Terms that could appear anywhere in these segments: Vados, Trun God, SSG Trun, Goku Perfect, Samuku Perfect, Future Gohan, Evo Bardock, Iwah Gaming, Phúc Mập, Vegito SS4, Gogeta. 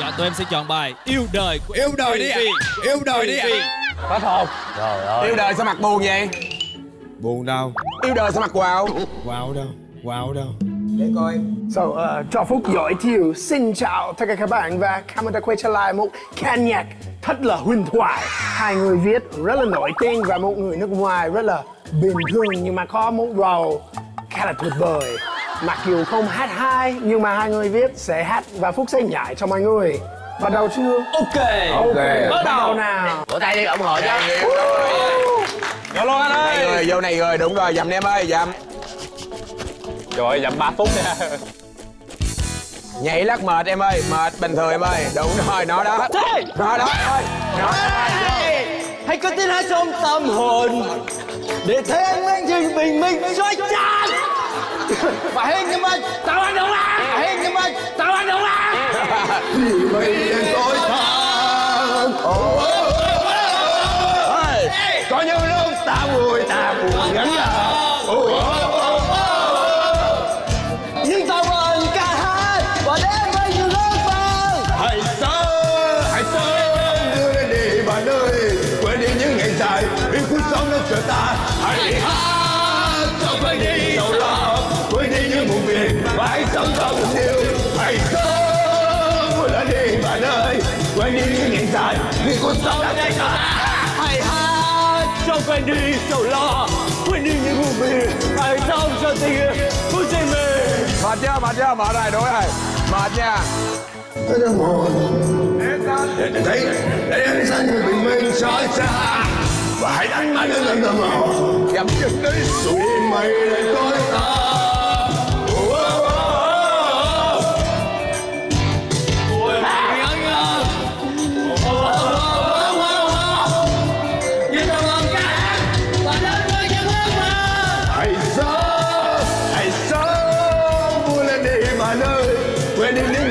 Dạ tụi em sẽ chọn bài Yêu Đời của Yêu Đời đi ạ. Yêu Đời đi ạ. Có thuộc. Trời ơi. Yêu Đời sao mặt buồn vậy? Buồn đâu. Yêu Đời sao mặt quạo? Quạo đâu. Quạo đâu. Để coi. So, cho Phúc giỏi chiều. Xin chào tất cả các bạn và camera quay trở lại một ca nhạc thật là huyền thoại. Hai người Việt rất là nổi tiếng và một người nước ngoài rất là bình thường nhưng mà có một rầu khá là tuyệt vời. Mặc dù không hát hay nhưng mà hai người Việt sẽ hát và Phúc sẽ nhảy cho mọi người. Bắt đầu chưa? Ok. Ok. Bắt đầu nào. Vỗ tay đi, ủng hộ cho. Vô luôn anh ơi. Này, vô này rồi, đúng rồi, dậm em ơi, dậm. Trời ơi, dậm 3 phút nha. Nhảy lắc mệt em ơi, mệt bình thường em ơi. Đúng rồi, nó đó. Nó đó thôi. Hãy cứ tin hát trong tâm hồn để thấy anh mang trình bình minh soi tràn. Phải hết nhưng mà tao ăn đúng là. Phải hết nhưng mà tao ăn đúng là. Vì mình em tối thân. Có những lúc ta buồn ngắn ngờ. Ta hãy hát cho quên đi đầu lòng, quên đi những muộn phiền và hãy sống trong tình yêu. Hãy sống vui lên đi bạn ơi, quên đi những hiện tại vì cuộc sống đã thay ta. Hãy hát cho quên đi sầu lo, quên đi những muộn phiền, hãy sống cho tình yêu vui trên mình. Mệt chưa? Mệt chưa? Mệt này đối này, mệt nha. Tôi đang buồn để thấy để em sang người bình minh soi xa. Và hãy đánh máy lên lên tầm hồ gặp trực đi vì mày lại tối ta. Ôi mày ơi ơi. Như tao làm ca hát và đến với những ước mơ. Hãy sống vui lên đi bạn ơi, quên đi những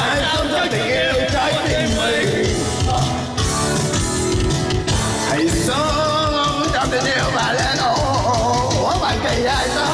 hãy sống cho tình yêu trái tim mình. Hãy sống trong tình yêu và lên ổ bạn kỳ hãy sống.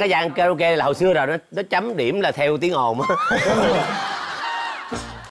Cái dàn karaoke là hồi xưa rồi nó chấm điểm là theo tiếng ồn á.